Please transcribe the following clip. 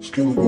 Skin